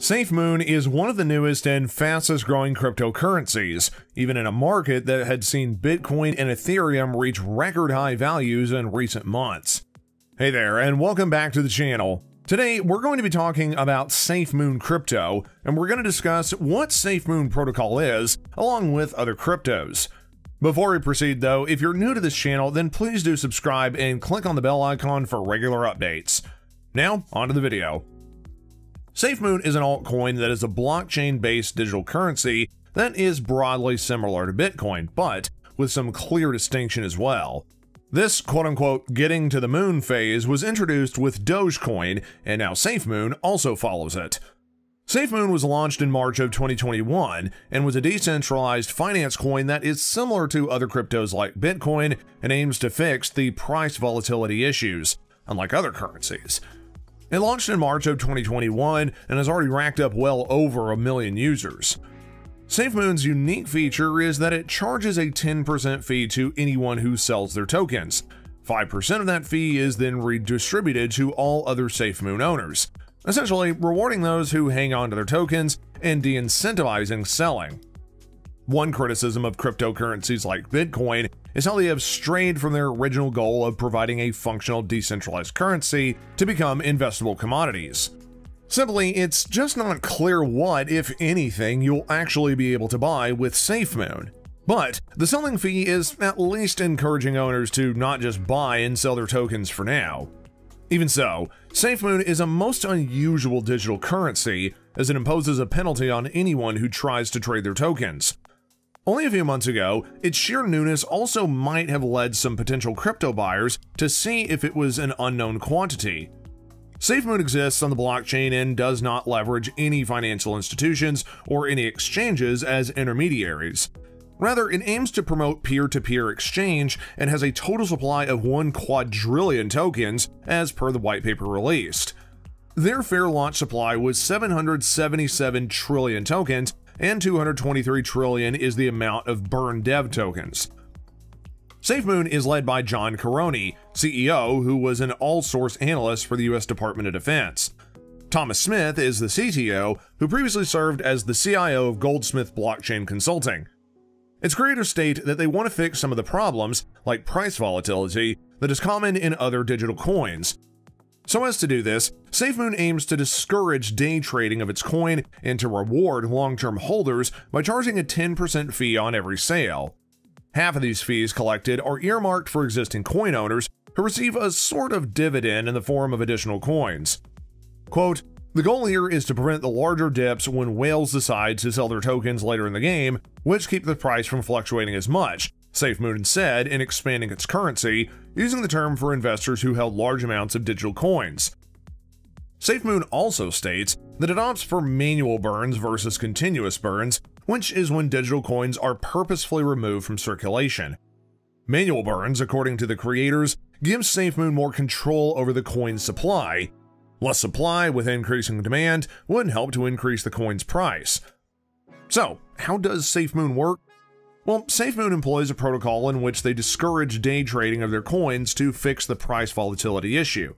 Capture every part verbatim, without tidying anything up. SafeMoon is one of the newest and fastest growing cryptocurrencies, even in a market that had seen Bitcoin and Ethereum reach record high values in recent months. Hey there, and welcome back to the channel. Today, we're going to be talking about SafeMoon Crypto, and we're going to discuss what SafeMoon Protocol is, along with other cryptos. Before we proceed though, if you're new to this channel, then please do subscribe and click on the bell icon for regular updates. Now, onto the video. SafeMoon is an altcoin that is a blockchain-based digital currency that is broadly similar to Bitcoin, but with some clear distinction as well. This quote-unquote getting to the moon phase was introduced with Dogecoin, and now SafeMoon also follows it. SafeMoon was launched in March of twenty twenty-one and was a decentralized finance coin that is similar to other cryptos like Bitcoin and aims to fix the price volatility issues, unlike other currencies. It launched in March of twenty twenty-one and has already racked up well over a million users. SafeMoon's unique feature is that it charges a ten percent fee to anyone who sells their tokens. five percent of that fee is then redistributed to all other SafeMoon owners, essentially rewarding those who hang on to their tokens and de-incentivizing selling. One criticism of cryptocurrencies like Bitcoin is how they have strayed from their original goal of providing a functional decentralized currency to become investable commodities. Simply, it's just not clear what, if anything, you'll actually be able to buy with SafeMoon. But the selling fee is at least encouraging owners to not just buy and sell their tokens for now. Even so, SafeMoon is a most unusual digital currency, as it imposes a penalty on anyone who tries to trade their tokens. Only a few months ago, its sheer newness also might have led some potential crypto buyers to see if it was an unknown quantity. SafeMoon exists on the blockchain and does not leverage any financial institutions or any exchanges as intermediaries. Rather, it aims to promote peer-to-peer exchange and has a total supply of one quadrillion tokens as per the white paper released. Their fair launch supply was seven hundred seventy-seven trillion tokens, and two hundred twenty-three trillion is the amount of burn dev tokens. SafeMoon is led by John Carone, C E O, who was an all-source analyst for the U S Department of Defense. Thomas Smith is the C T O, who previously served as the C I O of Goldsmith Blockchain Consulting. Its creators state that they want to fix some of the problems, like price volatility, that is common in other digital coins. So as to do this, SafeMoon aims to discourage day trading of its coin and to reward long-term holders by charging a ten percent fee on every sale. Half of these fees collected are earmarked for existing coin owners who receive a sort of dividend in the form of additional coins. Quote, "The goal here is to prevent the larger dips when whales decide to sell their tokens later in the game, which keep the price from fluctuating as much," SafeMoon said in expanding its currency, using the term for investors who held large amounts of digital coins. SafeMoon also states that it opts for manual burns versus continuous burns, which is when digital coins are purposefully removed from circulation. Manual burns, according to the creators, gives SafeMoon more control over the coin's supply. Less supply with increasing demand would help to increase the coin's price. So, how does SafeMoon work? Well, SafeMoon employs a protocol in which they discourage day trading of their coins to fix the price volatility issue.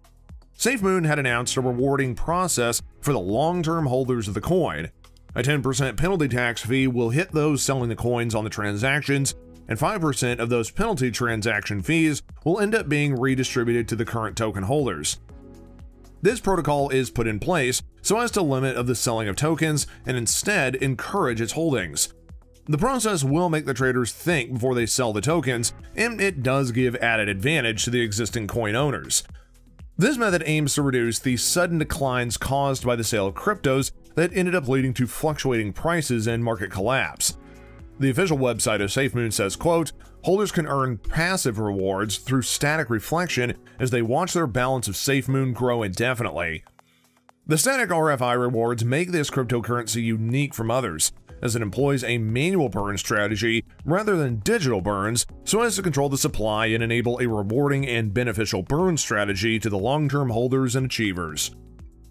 SafeMoon had announced a rewarding process for the long-term holders of the coin. A ten percent penalty tax fee will hit those selling the coins on the transactions, and five percent of those penalty transaction fees will end up being redistributed to the current token holders. This protocol is put in place so as to limit of the selling of tokens and instead encourage its holdings. The process will make the traders think before they sell the tokens, and it does give added advantage to the existing coin owners. This method aims to reduce the sudden declines caused by the sale of cryptos that ended up leading to fluctuating prices and market collapse. The official website of SafeMoon says, quote, "Holders can earn passive rewards through static reflection as they watch their balance of SafeMoon grow indefinitely. The static R F I rewards make this cryptocurrency unique from others, as it employs a manual burn strategy rather than digital burns so as to control the supply and enable a rewarding and beneficial burn strategy to the long-term holders and achievers."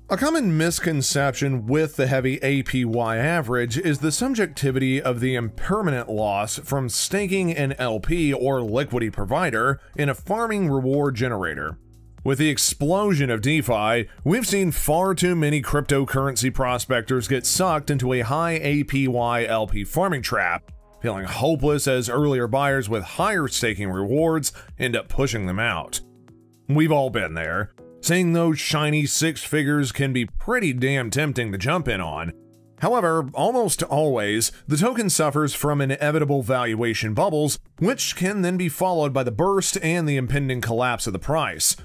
A common misconception with the heavy A P Y average is the subjectivity of the impermanent loss from staking an L P or liquidity provider in a farming reward generator. With the explosion of DeFi, we've seen far too many cryptocurrency prospectors get sucked into a high A P Y L P farming trap, feeling hopeless as earlier buyers with higher staking rewards end up pushing them out. We've all been there. Seeing those shiny six figures can be pretty damn tempting to jump in on. However, almost always, the token suffers from inevitable valuation bubbles, which can then be followed by the burst and the impending collapse of the price.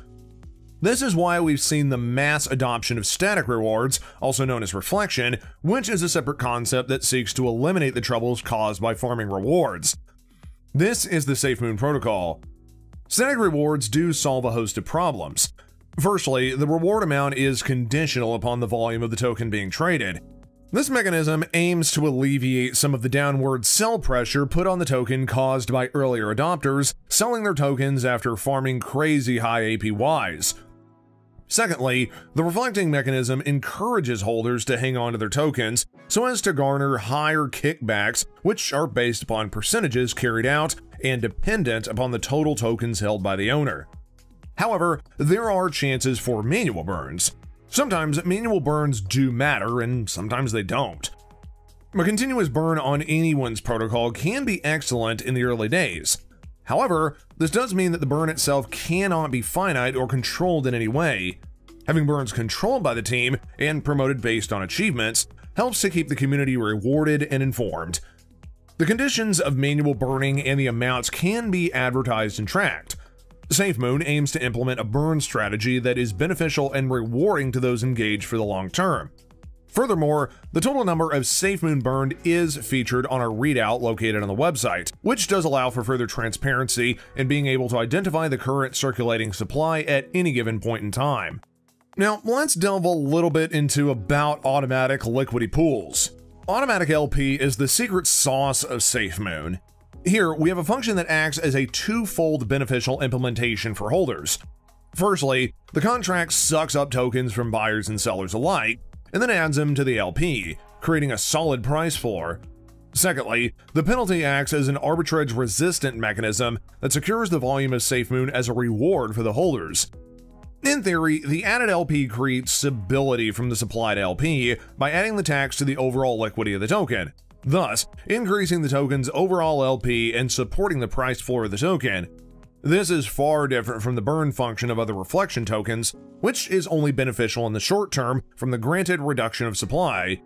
This is why we've seen the mass adoption of static rewards, also known as reflection, which is a separate concept that seeks to eliminate the troubles caused by farming rewards. This is the SafeMoon Protocol. Static rewards do solve a host of problems. Firstly, the reward amount is conditional upon the volume of the token being traded. This mechanism aims to alleviate some of the downward sell pressure put on the token caused by earlier adopters selling their tokens after farming crazy high A P Ys. Secondly, the reflecting mechanism encourages holders to hang on to their tokens so as to garner higher kickbacks, which are based upon percentages carried out and dependent upon the total tokens held by the owner. However, there are chances for manual burns. Sometimes manual burns do matter, and sometimes they don't. A continuous burn on anyone's protocol can be excellent in the early days. However, this does mean that the burn itself cannot be finite or controlled in any way. Having burns controlled by the team and promoted based on achievements helps to keep the community rewarded and informed. The conditions of manual burning and the amounts can be advertised and tracked. SafeMoon aims to implement a burn strategy that is beneficial and rewarding to those engaged for the long term. Furthermore, the total number of SafeMoon burned is featured on a readout located on the website, which does allow for further transparency and being able to identify the current circulating supply at any given point in time. Now, let's delve a little bit into about automatic liquidity pools. Automatic L P is the secret sauce of SafeMoon. Here, we have a function that acts as a two-fold beneficial implementation for holders. Firstly, the contract sucks up tokens from buyers and sellers alike, and then adds them to the L P, creating a solid price floor. Secondly, the penalty acts as an arbitrage-resistant mechanism that secures the volume of SafeMoon as a reward for the holders. In theory, the added L P creates stability from the supplied L P by adding the tax to the overall liquidity of the token, thus increasing the token's overall L P and supporting the price floor of the token. This is far different from the burn function of other reflection tokens, which is only beneficial in the short term from the granted reduction of supply.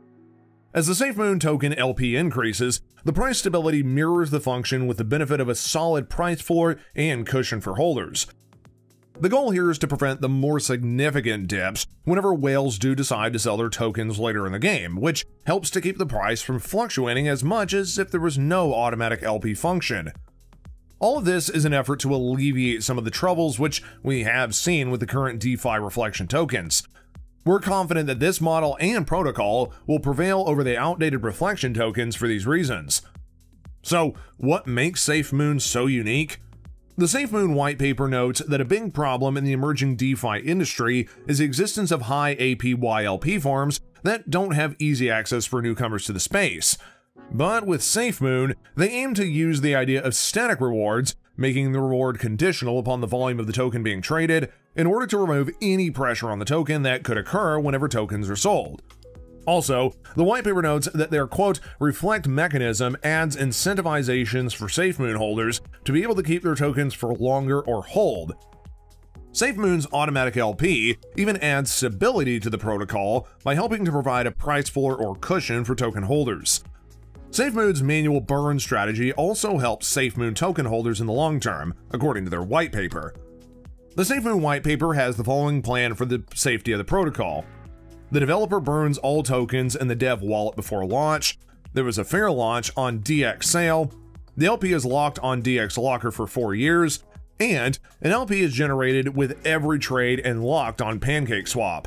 As the SafeMoon token L P increases, the price stability mirrors the function with the benefit of a solid price floor and cushion for holders. The goal here is to prevent the more significant dips whenever whales do decide to sell their tokens later in the game, which helps to keep the price from fluctuating as much as if there was no automatic L P function. All of this is an effort to alleviate some of the troubles which we have seen with the current DeFi reflection tokens. We're confident that this model and protocol will prevail over the outdated reflection tokens for these reasons. So, what makes SafeMoon so unique? The SafeMoon white paper notes that a big problem in the emerging DeFi industry is the existence of high A P Y L P farms that don't have easy access for newcomers to the space. But with SafeMoon, they aim to use the idea of static rewards, making the reward conditional upon the volume of the token being traded, in order to remove any pressure on the token that could occur whenever tokens are sold. Also, the white paper notes that their, quote, reflect mechanism adds incentivizations for SafeMoon holders to be able to keep their tokens for longer or hold. SafeMoon's automatic L P even adds stability to the protocol by helping to provide a price floor or cushion for token holders. SafeMoon's manual burn strategy also helps SafeMoon token holders in the long term, according to their white paper. The SafeMoon white paper has the following plan for the safety of the protocol. The developer burns all tokens in the dev wallet before launch. There was a fair launch on D X sale. The L P is locked on D X Locker for four years. And an L P is generated with every trade and locked on PancakeSwap.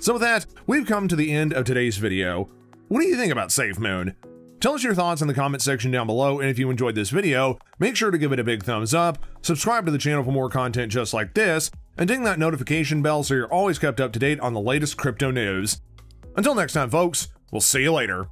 So with that, we've come to the end of today's video. What do you think about SafeMoon? Tell us your thoughts in the comment section down below, and if you enjoyed this video, make sure to give it a big thumbs up, subscribe to the channel for more content just like this, and ding that notification bell so you're always kept up to date on the latest crypto news. Until next time, folks, we'll see you later.